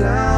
shine.